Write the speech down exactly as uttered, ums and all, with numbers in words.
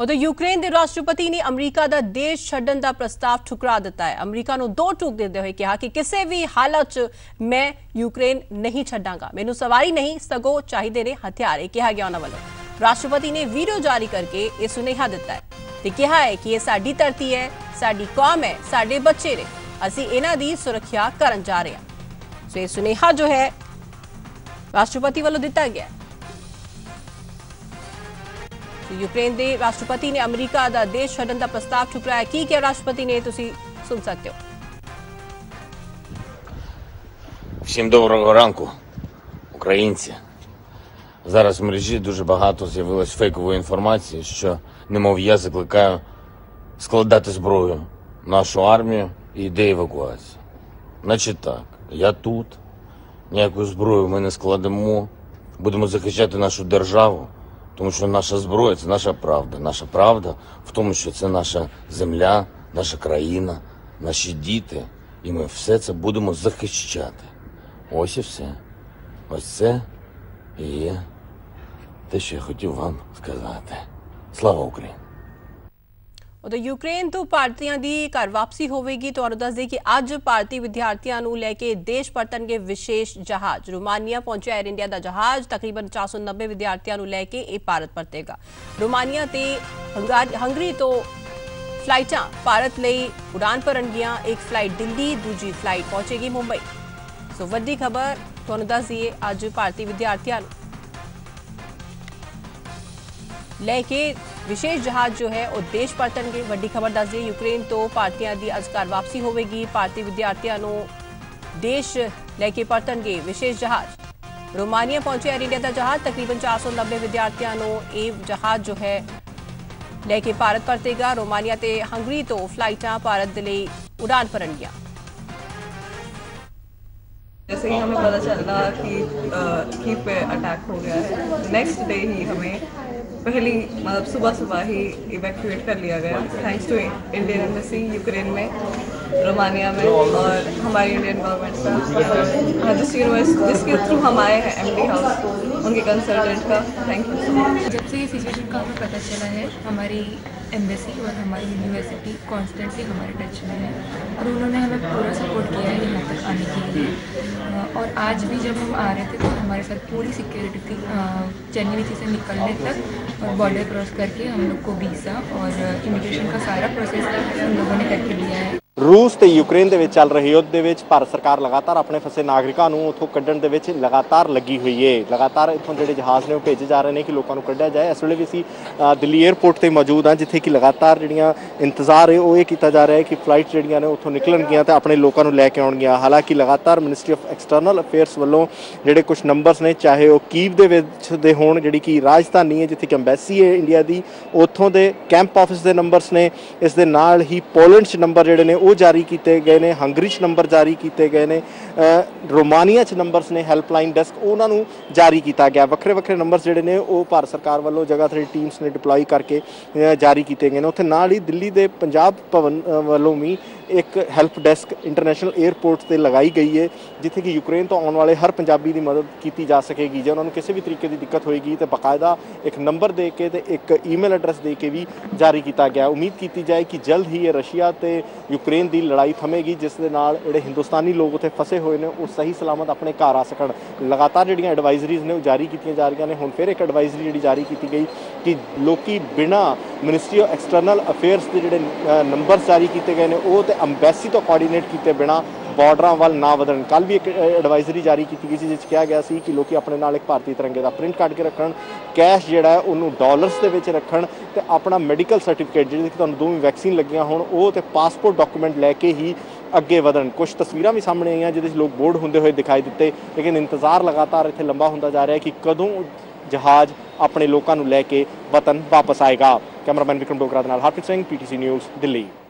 उधर यूक्रेन के राष्ट्रपति ने अमरीका का देश छड्डन का प्रस्ताव ठुकरा दिता है। अमरीका को दो टूक देते हुए कहा कि किसी भी हालत मैं यूक्रेन नहीं छड्डांगा, मैनू सवारी नहीं सगो चाहिए ने हथियार कहा गया। उन्होंने वालों राष्ट्रपति ने वीडियो जारी करके यह सुनेहा दिता है ते कहा है कि यह साडी धरती है, साडी कौम है, साडे बच्चे ने, असी इन्हां दी सुरक्षा करन जा रहे हैं। सो यह सुनेहा जो है राष्ट्रपति वालों दिता गया। यूक्रेन के राष्ट्रपति ने अमरीका का देश छड्डन का प्रस्ताव ठुकराया। की क्या राष्ट्रपति ने, तुसी सुन सकते हो। Всім доброго ранку, українці. Зараз в мережі дуже багато з'явилось фейкової інформації, що немов я закликаю складати зброю нашу армію і йде евакуація. Значить так, я тут, ніяку зброю ми не складемо, будемо захищати нашу державу, тому що наша зброя – це наша правда. Наша правда в тому, що це наша земля, наша країна, наші діти, і ми все це будемо захищати. Ось і все. Ось це і є те, що я хотів вам сказати. Слава Україні। उधर यूक्रेन तो भारतीयों की घर वापसी होगी। तो दस दें कि अज भारतीय विद्यार्थियों को लेके देश परतन के विशेष जहाज रोमानिया पहुंचा। एयर इंडिया का जहाज तकरीबन चार सौ नब्बे विद्यार्थियों को लेके ये भारत परतेगा। रोमानिया ते हंगरी तो फ्लाइटा भारत लिए उड़ान भरनगियां। एक फ्लाइट दिल्ली, दूजी फ्लाइट पहुंचेगी मुंबई। सो वड्डी खबर तुहानू दस दईए, अज भारतीय विद्यार्थियों लेके विशेष जहाज जो है वो देश परतन की वड्डी खबर दस दी। यूक्रेन तो भारतीयों की अज घर वापसी होगी। भारतीय विद्यार्थियों को देश लेके परतन के विशेष जहाज रोमानिया पहुंचे। एयर इंडिया का जहाज तकरीबन चार सौ नब्बे विद्यार्थियों को ये जहाज जो है लेके भारत परतेगा। रोमानिया ते हंगरी तो फ्लाइटा भारत के लिए उड़ान भरनगियां। जैसे कि हमें पता चला कि कीव पे अटैक हो गया है, नेक्स्ट डे ही हमें पहली मतलब सुबह सुबह ही इवैक्यूएट कर लिया गया। Thanks to Indian embassy Ukraine में, रोमानिया में और हमारी इंडियन गवर्नमेंट का, जिस यूनिवर्सिटी जिसके थ्रू हम आए हैं एम डी हाउस, उनके कंसल्टेंट का थैंक यू सो मच। जब से ये सिचुएशन का हमें पता चला है, हमारी एम्बेसी और हमारी यूनिवर्सिटी कॉन्स्टेंटली हमारे टच में है और उन्होंने हमें पूरा सपोर्ट किया है यहाँ तक आने के लिए। और आज भी जब हम आ रहे थे तो हमारे साथ पूरी सिक्योरिटी थी, चेन्नई से निकलने तक और बॉर्डर क्रॉस करके हम लोग को वीज़ा और इमिग्रेशन का सारा प्रोसेस हम लोगों ने करके लिया है। रूस ते यूक्रेन दे विच चल रही युद्ध दे विच भारत सरकार लगातार अपने फसे नागरिकां नूं उत्थों कड्ढण दे विच लगातार लगी हुई है। लगातार इत्थों जिहड़े जहाज़ ने भेजे जा रहे हैं कि लोगों को कड्ढा जाए। इस वेले भी असीं दिल्ली एयरपोर्ट ते मौजूद हाँ, जिथे कि लगातार जिहड़ियां इंतजार है वो ये किया जा रहा है कि फ्लाइट जिहड़ियां ने उत्थों निकलणगियां ते अपने लोगों को लैके आउणगियां। हालांकि लगातार मिनिस्ट्री ऑफ एक्सटर्नल अफेयर्स वल्लों जिहड़े कुछ नंबरस ने, चाहे वो कीव दे विच दे होण जिहड़ी कि राजधानी है जिथे कि अंबैसी है इंडिया की, उत्थों के कैंप ऑफिस के नंबरस ने, इस दे नाल ही पोलैंड च नंबर जिहड़े ने वो जारी किए गए हैं, हंगरी च नंबर जारी किए गए हैं, रोमानिया च नंबरस ने हैल्पलाइन डेस्क उन्होंने जारी किया गया। वक्रे वक्रे नंबरस जोड़े ने वो भारत सरकार वालों जगह थ्री टीम्स ने डिप्लॉय करके जारी किए गए हैं। उत्थे नाल ही दिल्ली के पंजाब भवन वालों भी एक हैल्प डेस्क इंटरनेशनल एयरपोर्ट पर लगाई गई है, जिथे कि यूक्रेन तो आने वाले हर पंजाबी की मदद की जा सकेगी। जो उन्होंने किसी भी तरीके की दिक्कत होएगी तो बाकायदा एक नंबर दे के ते एक ईमेल एड्रैस दे के भी जारी किया गया। उम्मीद की जाए कि जल्द ही ये रशिया ते यूक्रेन की लड़ाई थमेगी, जिस दे नाल जिहड़े हिंदुस्तानी लोग उत्थे फसे हुए हैं वो सही सलामत अपने घर आ सकन। लगातार जिहड़ियां एडवाइजरीज ने जारी की जा रही ने। हुण फिर एक एडवाइजरी जी जारी की गई कि लोग बिना मिनिस्ट्री ऑफ एक्सटर्नल अफेयर्स के जोड़े नंबर जारी किए गए हैं वो तो अंबैसी तो कोऑर्डिनेट किए बिना बॉर्डर वाल ना वधन। कल भी एक एडवाइजरी जारी की गई जिस कहा गया सी कि लोग अपने नाल एक भारतीय तिरंगे का प्रिंट काट के रखन, कैश जोड़ा उन्होंने डॉलर्स के विच रखन, अपना मैडिकल सर्टिफिकेट जिहड़ी कि तुहानूं दोवें वैक्सीन लगियां होण वो ते पासपोर्ट डॉकूमेंट लैके ही अगे वधन। कुछ तस्वीरां भी सामने आईयां जिहदे च लोग बोर्ड होंदे होए दिखाई दिते, लेकिन इंतजार लगातार इत्थे लंबा होंदा जा रहा है कि कदों जहाज़ अपने लोगों को लैके वतन वापस आएगा। कैमरामैन विक्रम डोगरा के नाल हरप्रीत सिंह, पीटीसी न्यूज़, दिल्ली।